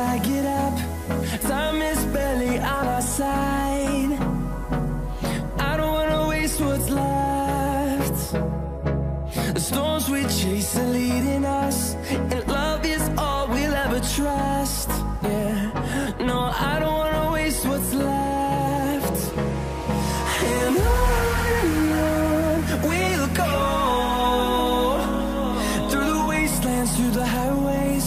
I get up, time is barely on our side. I don't wanna waste what's left. The storms we chase are leading us, and love is all we'll ever trust. Yeah, no, I don't wanna waste what's left. And on we'll go, through the wastelands, through the highways,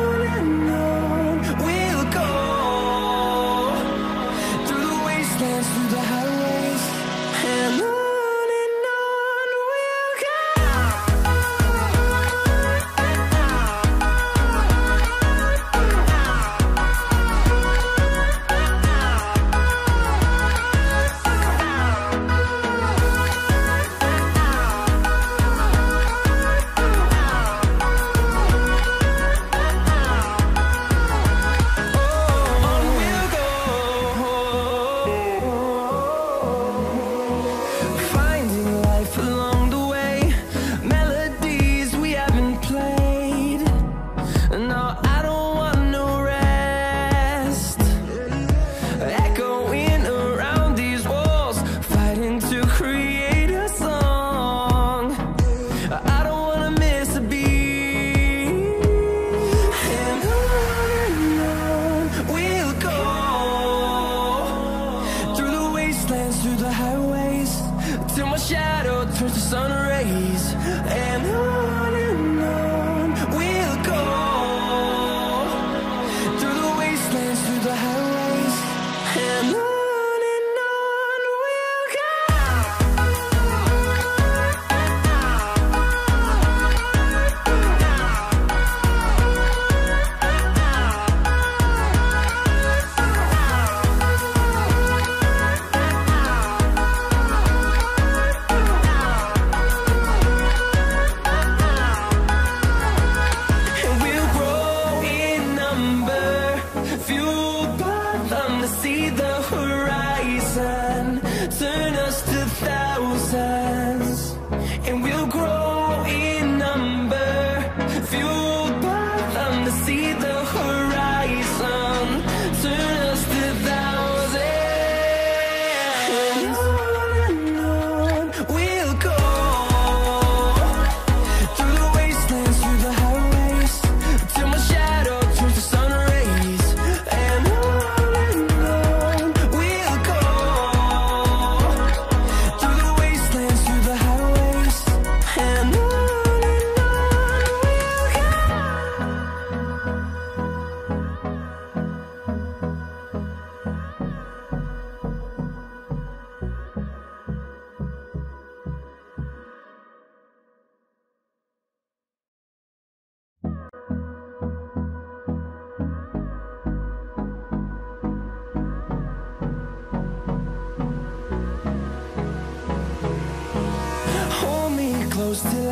we'll go, through the wastelands, through the highways, and on. Through the highways, till my shadow turns to sun rays, and on we'll go, through the wastelands, through the highways, and on. See the horizon, turn us to thousands, and we'll grow in number, fueled by them to see the horizon, turn us to thousands, and on we'll go, through the wastelands, through the highways, till my shadow turns to sun rays, and till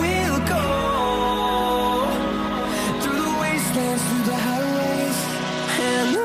we'll go, through the wastelands, through the highways, and on we'll go.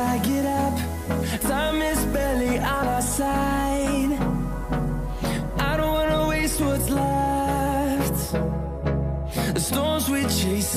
I get up, time is barely on our side. I don't wanna waste what's left. The storms we chase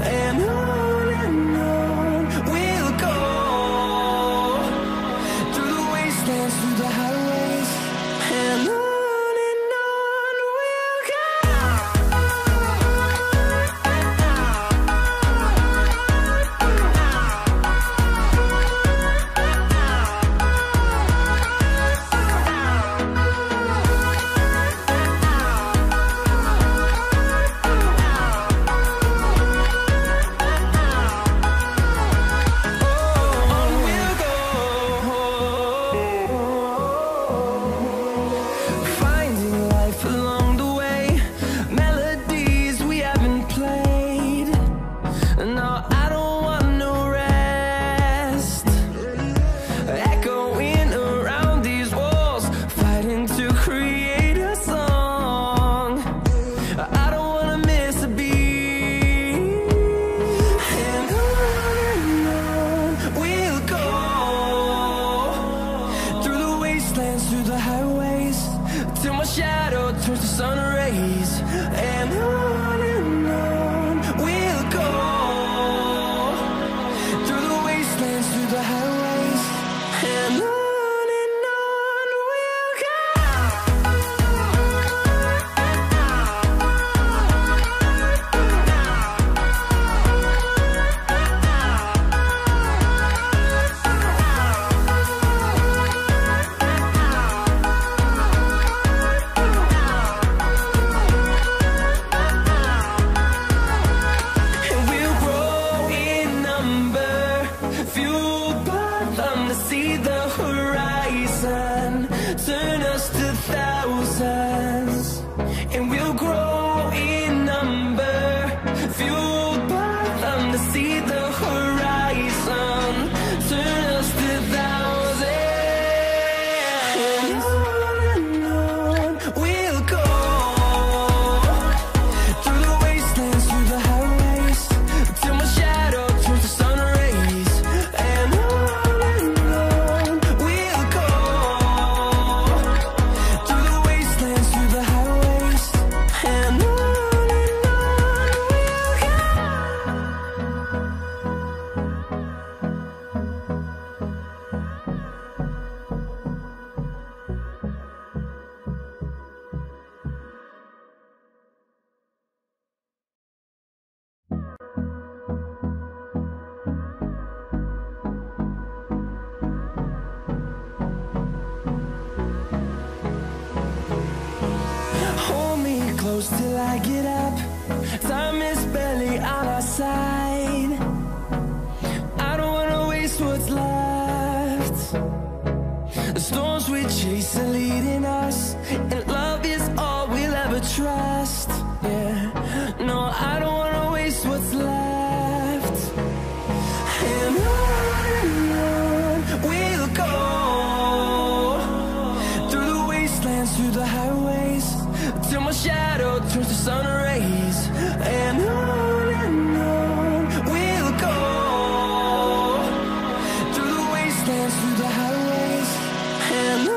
And on we'll go, through the wastelands, through the highways, and on. Through the highways, till my shadow turns to sun rays, and on we'll go, through the wastelands, through the highways, and on we'll go. Turn us to thousands, and we'll grow in number, fueled by them to see the horizon. Turn us to thousands, and on we'll go, through the wastelands, through the highways, till my shadow turns to sun rays, and on we'll go. Close till I get up, time is barely on our side. I don't wanna waste what's left. The storms we chase are leading us, and love is all we'll ever trust. Yeah, no, I don't wanna waste what's left. And on we'll go, through the wastelands, through the highways, till my shadow turns to sun rays, and on we'll go, through the wastelands, through the highways, and on we'll go.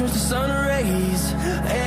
turns to sun rays.